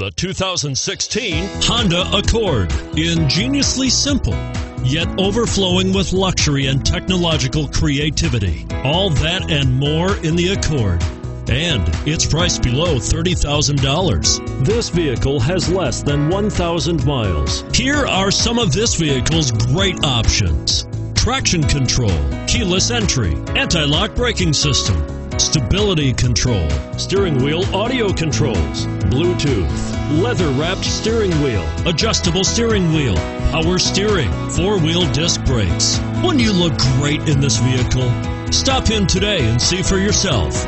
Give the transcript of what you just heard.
the 2016 Honda Accord. Ingeniously simple, yet overflowing with luxury and technological creativity. All that and more in the Accord. And it's priced below $30,000. This vehicle has less than 1,000 miles. Here are some of this vehicle's great options: traction control, keyless entry, anti-lock braking system, stability control, steering wheel audio controls, Bluetooth, leather-wrapped steering wheel, adjustable steering wheel, power steering, four-wheel disc brakes. Wouldn't you look great in this vehicle? Stop in today and see for yourself.